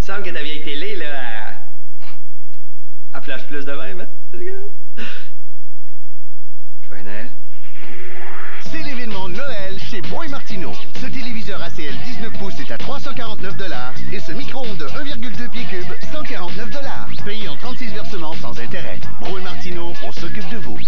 Semble que ta vieille télé, là, elle flash plus de même, hein? Joyeux Noël. C'est l'événement Noël chez Brault et Martineau. Ce téléviseur ACL 19 pouces est à 349 $ et ce micro-ondes de 1,2 pieds cubes, 149 $. Payé en 36 versements sans intérêt. Brault et Martineau, on s'occupe de vous.